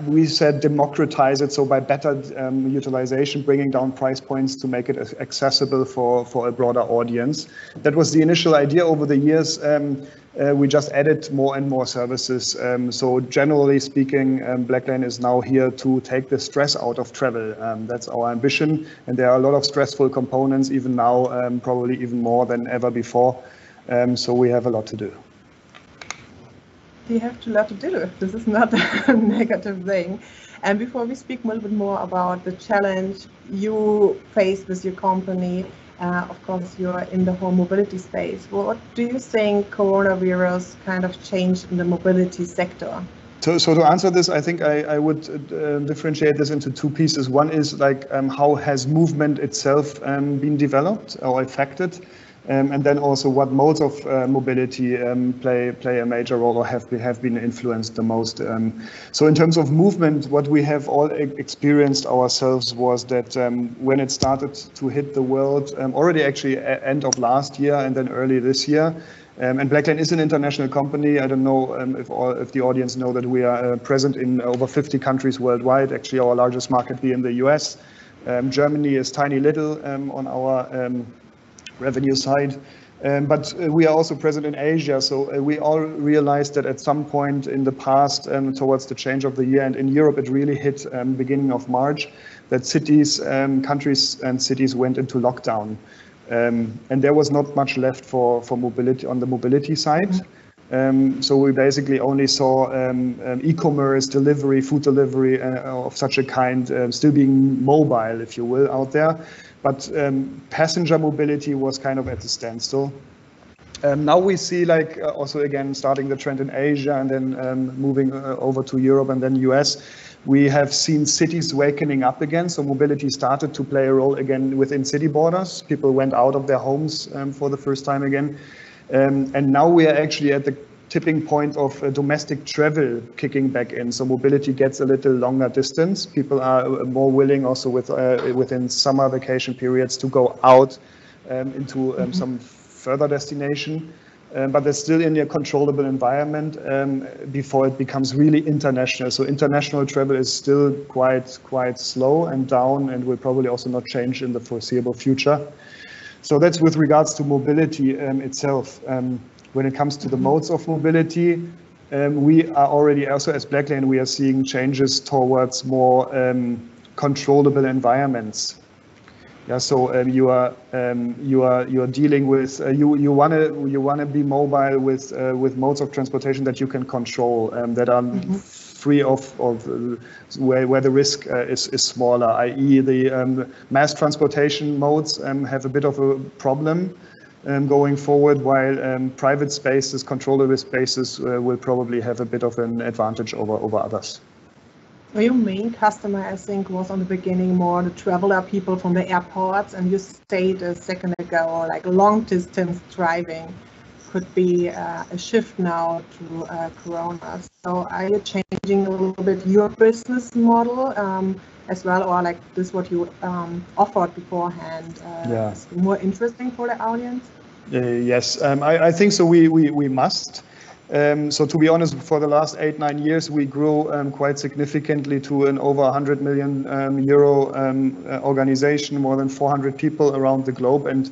we said democratize it, so by better um, utilization, bringing down price points to make it accessible for, for a broader audience. That was the initial idea. Over the years, um, uh, we just added more and more services. Um, so generally speaking, um, Blacklane is now here to take the stress out of travel. Um, that's our ambition. And there are a lot of stressful components even now, um, probably even more than ever before. Um, so we have a lot to do. We have to learn to deal with. This is not a negative thing. And before we speak a little bit more about the challenge you face with your company, uh, of course, you're in the whole mobility space. What do you think coronavirus kind of changed in the mobility sector? So, so to answer this, I think I, I would uh, differentiate this into two pieces. One is like um, how has movement itself um, been developed or affected? Um, and then also what modes of uh, mobility um, play play a major role or have, have been influenced the most. Um, so in terms of movement, what we have all e experienced ourselves was that um, when it started to hit the world, um, already actually end of last year and then early this year, Um, and Blacklane is an international company. I don't know um, if, all, if the audience know that we are uh, present in over fifty countries worldwide. Actually, our largest market being the U S. Um, Germany is tiny little um, on our um, revenue side. Um, but uh, we are also present in Asia, so uh, we all realized that at some point in the past, um, towards the change of the year, and in Europe it really hit um, beginning of March, that cities, um, countries and cities went into lockdown. Um, and there was not much left for, for mobility on the mobility side. Mm-hmm. um, so we basically only saw um, um, e-commerce, delivery, food delivery uh, of such a kind uh, still being mobile, if you will, out there. But um, passenger mobility was kind of at a standstill. Um, now we see like uh, also again starting the trend in Asia and then um, moving uh, over to Europe and then U S. We have seen cities wakening up again, so mobility started to play a role again within city borders. People went out of their homes um, for the first time again. Um, and now we are actually at the tipping point of uh, domestic travel kicking back in, so mobility gets a little longer distance. People are more willing also with, uh, within summer vacation periods to go out um, into um, mm-hmm. some further destination. Um, but they're still in a controllable environment um, before it becomes really international. So international travel is still quite, quite slow and down and will probably also not change in the foreseeable future. So that's with regards to mobility um, itself. Um, when it comes to the modes of mobility, um, we are already also as Blacklane, we are seeing changes towards more um, controllable environments. Yeah, so um, you are um, you are you are dealing with uh, you you want to you want to be mobile with uh, with modes of transportation that you can control um, that are mm-hmm. free of of uh, where where the risk uh, is is smaller. that is, the um, mass transportation modes um, have a bit of a problem um, going forward, while um, private spaces, controllable spaces, uh, will probably have a bit of an advantage over over others. Your main customer, I think, was on the beginning more the traveler people from the airports, and you stated a second ago, like long distance driving could be uh, a shift now to uh, Corona. So are you changing a little bit your business model um, as well, or like this what you um, offered beforehand uh, yeah. is more interesting for the audience? Uh, yes, um, I, I think so. We we, we must. Um, so to be honest, for the last eight, nine years, we grew um, quite significantly to an over one hundred million um, euro um, uh, organization, more than four hundred people around the globe, and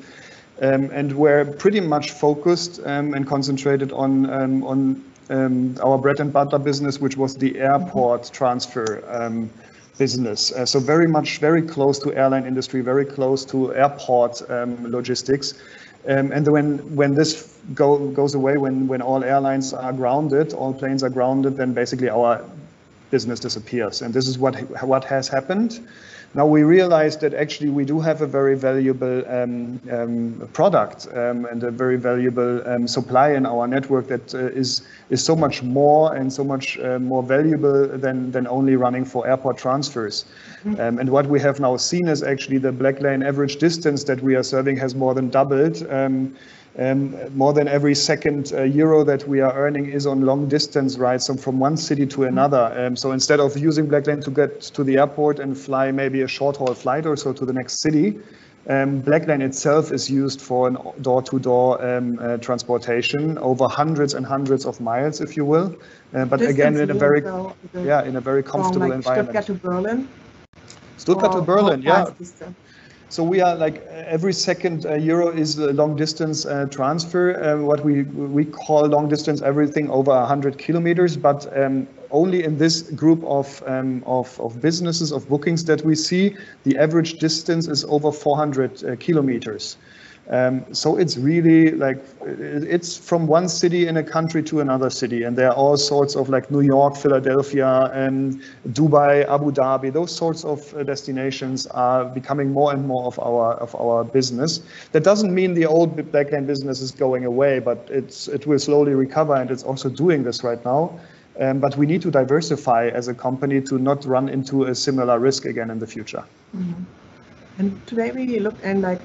um, and we're pretty much focused um, and concentrated on um, on um, our bread and butter business, which was the airport transfer um, business. Uh, so very much, very close to airline industry, very close to airport um, logistics. Um, and when when this go, goes away, when when all airlines are grounded, all planes are grounded, then basically our business disappears. And this is what what has happened. Now we realize that actually we do have a very valuable um, um, product um, and a very valuable um, supply in our network that uh, is is so much more and so much uh, more valuable than than only running for airport transfers. Mm-hmm. um, and what we have now seen is actually the Blacklane average distance that we are serving has more than doubled. Um, Um, more than every second uh, euro that we are earning is on long distance rides, so from one city to another. Um, so instead of using Blacklane to get to the airport and fly maybe a short haul flight or so to the next city, um, Blacklane itself is used for an door to door um, uh, transportation over hundreds and hundreds of miles, if you will. Uh, but distance again, in a very so yeah, in a very comfortable like environment. Stuttgart to Berlin. Stuttgart or, to Berlin, yeah. Distance. So we are like every second uh, euro is a long distance uh, transfer, uh, what we we call long distance, everything over one hundred kilometers, but um, only in this group of, um, of of businesses, of bookings that we see, the average distance is over four hundred uh, kilometers. Um, so it's really like, it's from one city in a country to another city, and there are all sorts of like New York, Philadelphia, and Dubai, Abu Dhabi. Those sorts of destinations are becoming more and more of our of our business. That doesn't mean the old Blacklane business is going away, but it's it will slowly recover, and it's also doing this right now. Um, but we need to diversify as a company to not run into a similar risk again in the future. Mm-hmm. And today we looked and like.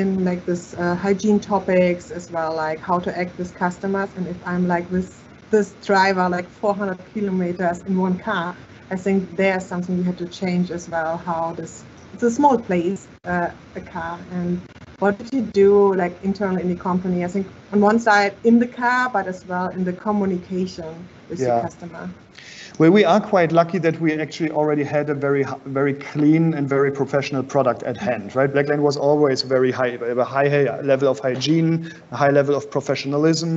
in like this uh, hygiene topics as well, like how to act with customers. And if I'm like with this driver, like four hundred kilometers in one car, I think there's something we had to change as well, how this, it's a small place, uh, a car. And what did you do like internally in the company? I think on one side in the car, but as well in the communication with yeah. the customer. Well, we are quite lucky that we actually already had a very, very clean and very professional product at hand, right? Blacklane was always very high, a high level of hygiene, a high level of professionalism.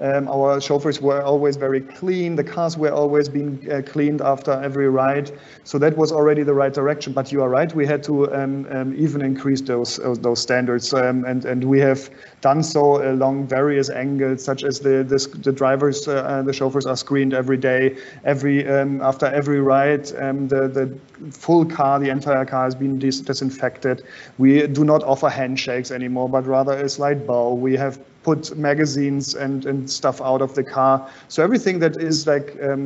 Um, our chauffeurs were always very clean. The cars were always being uh, cleaned after every ride. So that was already the right direction. But you are right, we had to um, um, even increase those uh, those standards, um, and and we have done so along various angles, such as the this, the drivers, uh, uh, the chauffeurs are screened every day, every um, after every ride. Um, the the full car, the entire car has been dis disinfected. We do not offer handshakes anymore, but rather a slight bow. We have put magazines and, and stuff out of the car. So everything that is like um,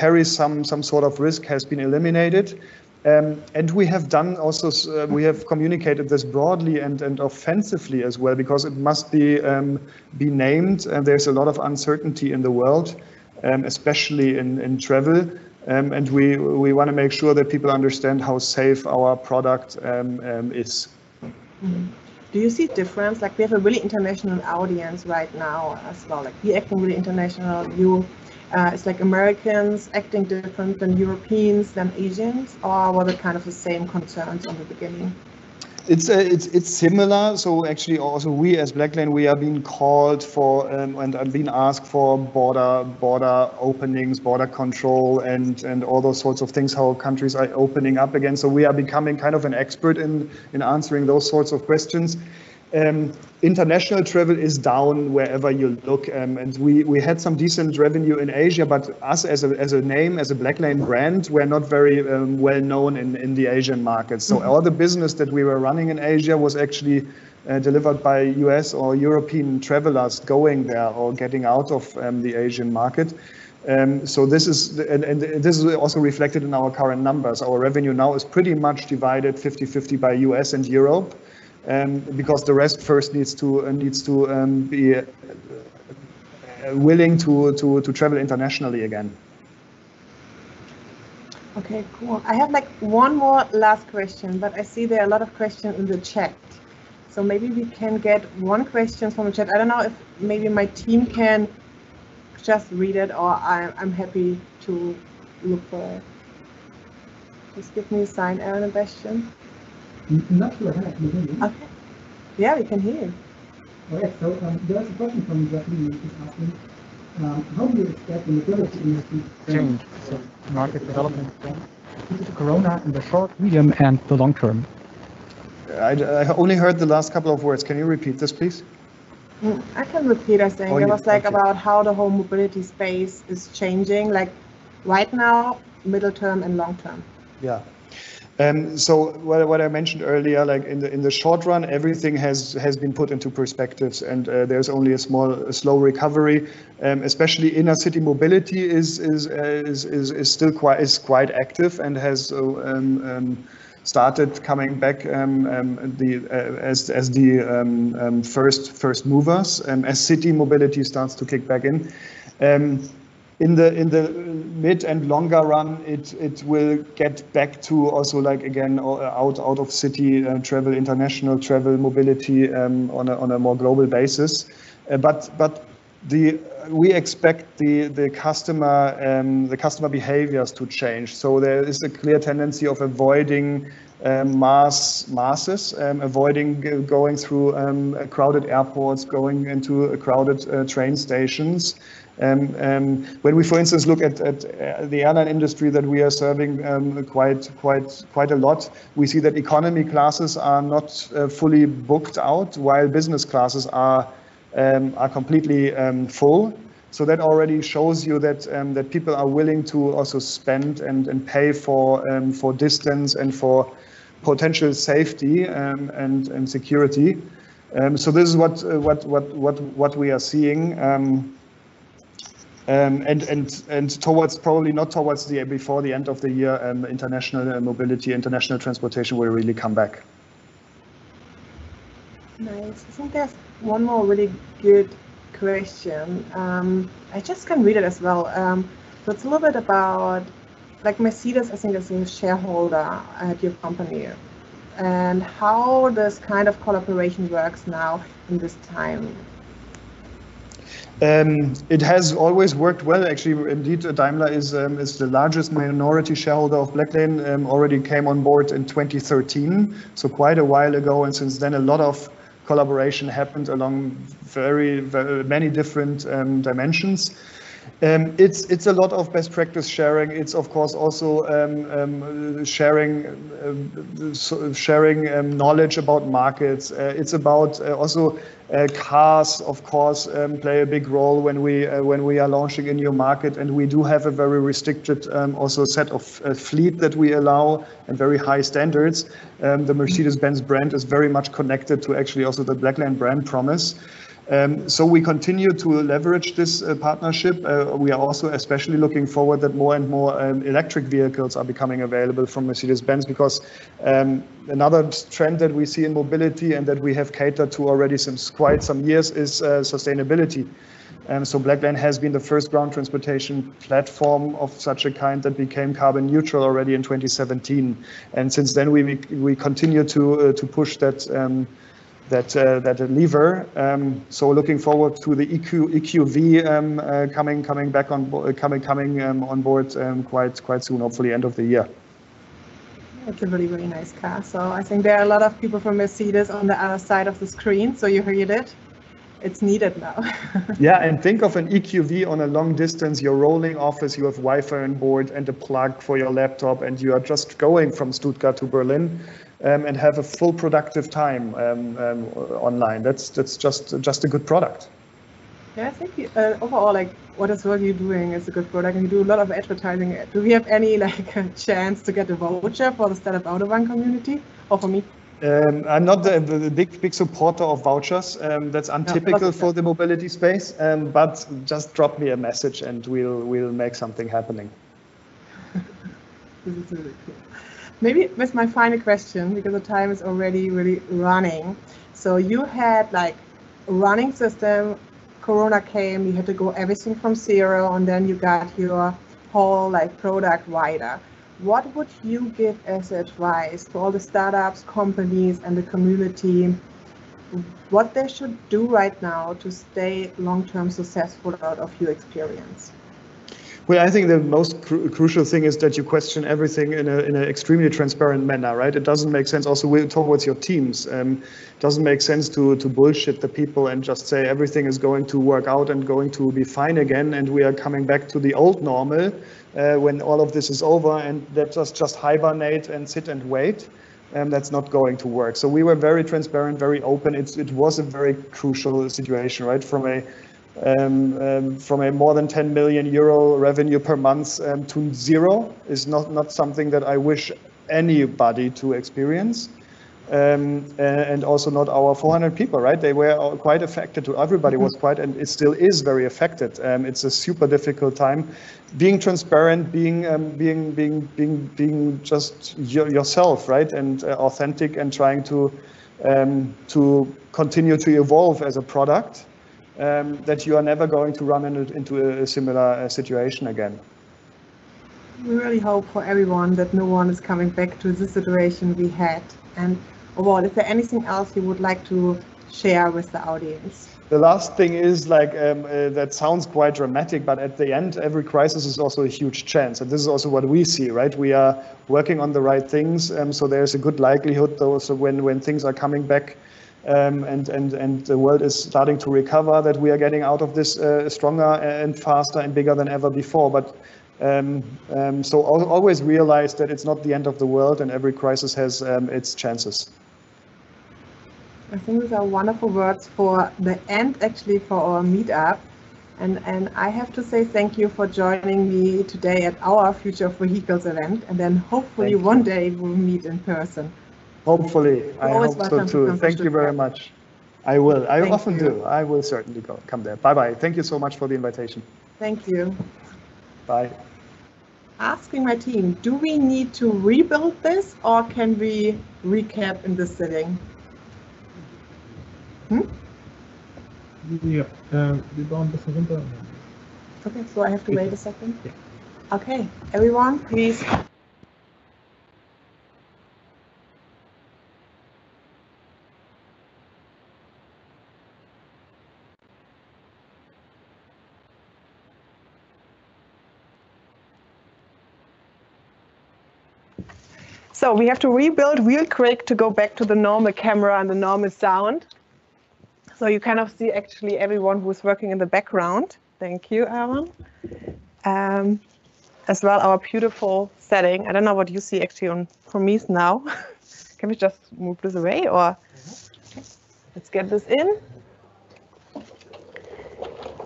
carries some some sort of risk has been eliminated. Um, and we have done also, uh, we have communicated this broadly and, and offensively as well, because it must be, um, be named. And there's a lot of uncertainty in the world, um, especially in, in travel. Um, and we, we want to make sure that people understand how safe our product um, um, is. Mm-hmm. Do you see difference? Like we have a really international audience right now as well. Like we acting really international. You, uh, it's like Americans acting different than Europeans, than Asians, or were they kind of the same concerns in the beginning? It's uh, it's it's similar. So actually, also we as Blacklane, we are being called for um, and are being asked for border border openings, border control, and and all those sorts of things. How countries are opening up again. So we are becoming kind of an expert in in answering those sorts of questions. Um, international travel is down wherever you look, um, and we we had some decent revenue in Asia, but us as a as a name, as a Blacklane brand, we're not very um, well known in in the Asian markets. So mm-hmm. all the business that we were running in Asia was actually uh, delivered by U S or European travelers going there or getting out of um, the Asian market. Um, so this is, and, and this is also reflected in our current numbers. Our revenue now is pretty much divided fifty fifty by U S and Europe. Um, because the rest first needs to uh, needs to um, be uh, willing to, to to travel internationally again. Okay, cool. I have like one more last question, but I see there are a lot of questions in the chat, so maybe we can get one question from the chat. I don't know if maybe my team can just read it, or I, I'm happy to look for it. Just give me a sign, Aaron and Bastian. Not sure, Hannah, can you hear me? Okay. Yeah, we can hear you. All right, so um, there was a question from Jacqueline who was asking, um, how do you expect the mobility industry to change the market development due to Corona in the short, medium, and the long term? I, I only heard the last couple of words. Can you repeat this, please? Mm, I can repeat, I think. Oh, it was yeah, like okay. about how the whole mobility space is changing, like right now, middle term, and long term. Yeah. Um, so what, what I mentioned earlier, like in the in the short run, everything has has been put into perspectives, and uh, there's only a small, a slow recovery. Um, especially inner city mobility is is uh, is, is is still quite is quite active and has uh, um, um, started coming back um, um, the uh, as as the um, um, first first movers um, as city mobility starts to kick back in. Um, In the in the mid and longer run, it it will get back to also like again out out of city uh, travel, international travel, mobility um, on a on a more global basis. Uh, but but the we expect the the customer um, the customer behaviors to change. So there is a clear tendency of avoiding um, mass masses, um, avoiding going through um, crowded airports, going into uh, crowded uh, train stations. Um, um, when we, for instance, look at, at the airline industry that we are serving um, quite, quite, quite a lot, we see that economy classes are not uh, fully booked out, while business classes are um, are completely um, full. So that already shows you that um, that people are willing to also spend and and pay for um, for distance and for potential safety um, and and security. Um, so this is what uh, what what what what we are seeing. Um, Um, and and and towards probably not towards the before the end of the year, um, international mobility, international transportation will really come back. Nice. I think there's one more really good question. Um, I just can read it as well. Um, so it's a little bit about, like, Mercedes, I think, is a shareholder at your company, and how this kind of collaboration works now in this time. Um, it has always worked well, actually. Indeed, Daimler is um, is the largest minority shareholder of Blacklane. Um, already came on board in twenty thirteen, so quite a while ago. And since then, a lot of collaboration happened along very, very many different um, dimensions. Um, it's it's a lot of best practice sharing. It's of course also um, um, sharing uh, sharing um, knowledge about markets. Uh, it's about uh, also uh, cars, of course, um, play a big role when we uh, when we are launching a new market. And we do have a very restricted um, also set of uh, fleet that we allow and very high standards. Um, the Mercedes-Benz brand is very much connected to actually also the Blacklane brand promise. Um, so we continue to leverage this uh, partnership. Uh, we are also especially looking forward that more and more um, electric vehicles are becoming available from Mercedes-Benz, because um, another trend that we see in mobility and that we have catered to already since quite some years is uh, sustainability. And um, so Blacklane has been the first ground transportation platform of such a kind that became carbon neutral already in twenty seventeen. And since then we we continue to uh, to push that um, That uh, that lever. Um, so looking forward to the E Q E Q V um, uh, coming coming back on bo coming coming um, on board um, quite quite soon. Hopefully end of the year. It's a really really nice car. So I think there are a lot of people from Mercedes on the other side of the screen. So you heard it. It's needed now. Yeah, and think of an E Q V on a long distance. You're rolling office. You have Wi-Fi on board and a plug for your laptop, and you are just going from Stuttgart to Berlin. Um, and have a full productive time um, um, online. That's that's just just a good product. Yeah, I think uh, overall, like, what is what you're doing is a good product, and you do a lot of advertising. Do we have any like a chance to get a voucher for the Startup Autobahn community or for me? Um, I'm not the, the big big supporter of vouchers. Um, that's untypical no, for the mobility space. Um, but just drop me a message, and we'll we'll make something happening. This is really cool. Maybe with my final question, because the time is already really running. So you had like a running system, Corona came, you had to go everything from zero, and then you got your whole like product wider. What would you give as advice to all the startups, companies, and the community, what they should do right now to stay long-term successful out of your experience? Well, I think the most cru crucial thing is that you question everything in a in an extremely transparent manner, right? It doesn't make sense. Also, we towards your teams, um, it doesn't make sense to to bullshit the people and just say everything is going to work out and going to be fine again, and we are coming back to the old normal uh, when all of this is over, and let us just hibernate and sit and wait. Um, that's not going to work. So we were very transparent, very open. It's it was a very crucial situation, right? From a Um, um, from a more than ten million euro revenue per month um, to zero is not, not something that I wish anybody to experience. Um, and also not our four hundred people, right? They were quite affected too. Everybody was quite, and it still is very affected. Um, it's a super difficult time. Being transparent, being, um, being, being, being, being just yourself, right? And uh, authentic, and trying to, um, to continue to evolve as a product. Um, that you are never going to run in, into a, a similar uh, situation again. We really hope for everyone that no one is coming back to the situation we had. And overall, is there anything else you would like to share with the audience? The last thing is like um, uh, that sounds quite dramatic, but at the end, every crisis is also a huge chance. And this is also what we see, right? We are working on the right things. Um, so there's a good likelihood though, so when, when things are coming back um, and, and, and the world is starting to recover, that we are getting out of this uh, stronger and faster and bigger than ever before. But um, um, so always realize that it's not the end of the world and every crisis has um, its chances. I think these are wonderful words for the end, actually, for our meetup. And, and I have to say thank you for joining me today at our Future of Vehicles event. And then hopefully thank one you. day we'll meet in person. Hopefully. I hope so too. To thank you very much. I will. I thank often you. do. I will certainly go. Come there. Bye-bye. Thank you so much for the invitation. Thank you. Bye. Asking my team, do we need to rebuild this or can we recap in this sitting? Hm? Yeah, um, we don't listen to Okay, so I have to wait a second? Yeah. Okay, everyone, please. So we have to rebuild real quick to go back to the normal camera and the normal sound. So you kind of see actually everyone who's working in the background. Thank you, Aaron. Um, as well, our beautiful setting. I don't know what you see actually on for me now. Can we just move this away or let's get this in?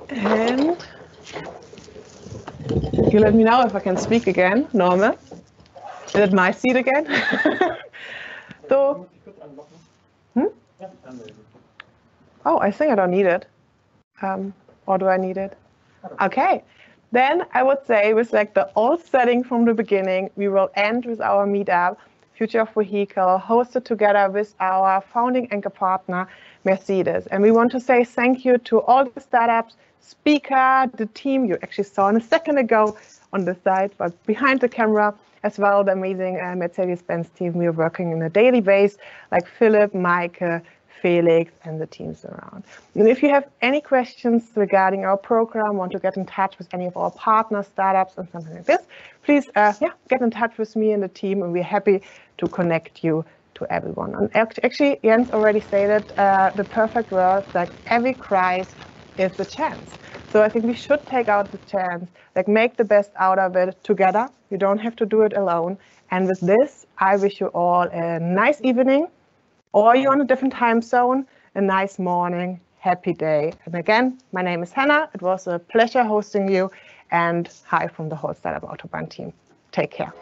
And you let me know if I can speak again, normal. Is it my seat again? So. Hmm? Oh, I think I don't need it. Um, or do I need it? Okay, then I would say with like the old setting from the beginning, we will end with our meetup, Future of Vehicle, hosted together with our founding anchor partner, Mercedes. And we want to say thank you to all the startups, speaker, the team you actually saw in a second ago on the side, but behind the camera, as well the amazing uh, Mercedes-Benz team we are working on a daily base, like Philip, Maike, Felix and the teams around. And if you have any questions regarding our program, want to get in touch with any of our partners, startups and something like this, please uh, yeah, get in touch with me and the team and we're happy to connect you to everyone. And actually, Jens already stated uh, the perfect word, like every crisis is a chance. So I think we should take out the chance, like make the best out of it together. You don't have to do it alone. And with this, I wish you all a nice evening. Or you're on a different time zone, a nice morning, happy day. And again, my name is Hannah. It was a pleasure hosting you and hi from the whole Startup Autobahn team. Take care.